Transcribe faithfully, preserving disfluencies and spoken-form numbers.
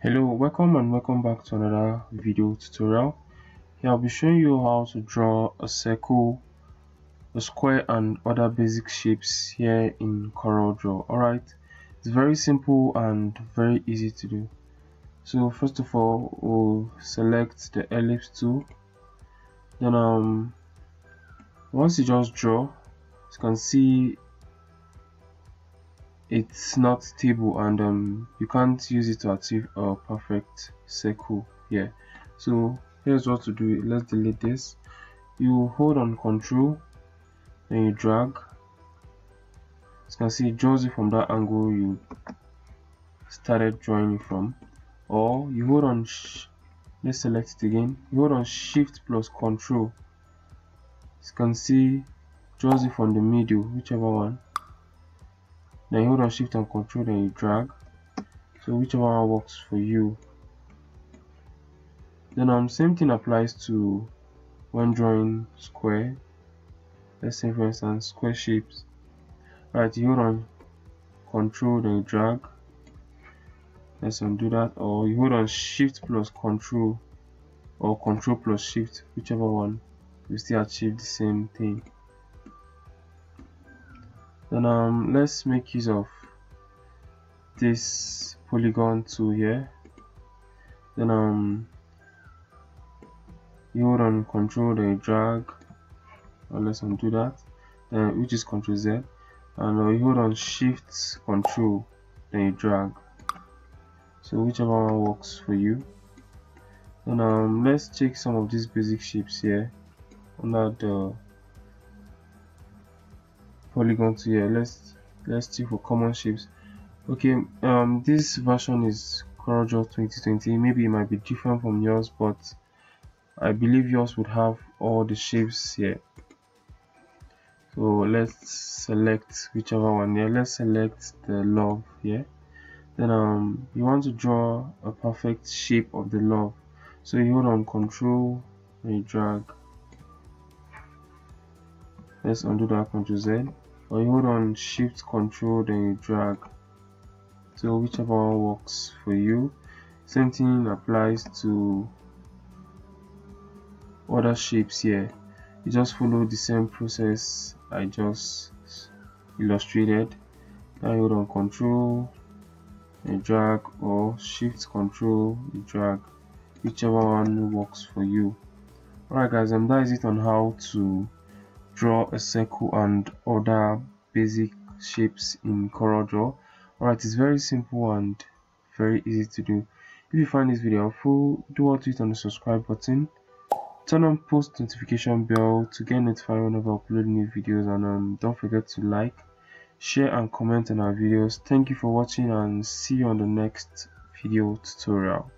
Hello, welcome and welcome back to another video tutorial. Here I'll be showing you how to draw a circle, a square and other basic shapes here in CorelDraw. Alright, it's very simple and very easy to do. So first of all, we'll select the ellipse tool. Then um, once you just draw, as you can see, it's not stable and um, you can't use it to achieve a perfect circle here. So here's what to do. Let's delete this. You hold on control and you drag. As you can see, it draws it from that angle you started drawing it from, or you hold on, sh let's select it again, you hold on shift plus control. As you can see, draws it from the middle, whichever one. Then you hold on shift and control, then you drag, so whichever one works for you. Then um, same thing applies to when drawing square. Let's say for instance square shapes. Alright, you hold on control, then you drag. Let's undo that, or you hold on shift plus control or control plus shift, whichever one, you still achieve the same thing. Then um, let's make use of this polygon tool here. Then um, you hold on control, then you drag, or let's undo that, then, which is control Z, and uh, you hold on shift control, then you drag, so whichever one works for you. Then um, let's check some of these basic shapes here under the polygon to here. Let's let's check for common shapes. Okay, um this version is CorelDraw twenty twenty. Maybe it might be different from yours, but I believe yours would have all the shapes here. So let's select whichever one here. Let's select the love here. Then um you want to draw a perfect shape of the love, so you hold on control and you drag. Let's undo that, control Z, or you hold on shift control, then you drag, so whichever one works for you. Same thing applies to other shapes here. You just follow the same process I just illustrated. Now you hold on control and drag, or shift control and drag, whichever one works for you. Alright guys, and that is it on how to draw a circle and other basic shapes in CorelDraw. Alright, it's very simple and very easy to do. If you find this video helpful, do what to hit on the subscribe button, turn on post notification bell to get notified whenever I upload new videos, and um, don't forget to like, share and comment on our videos. Thank you for watching and see you on the next video tutorial.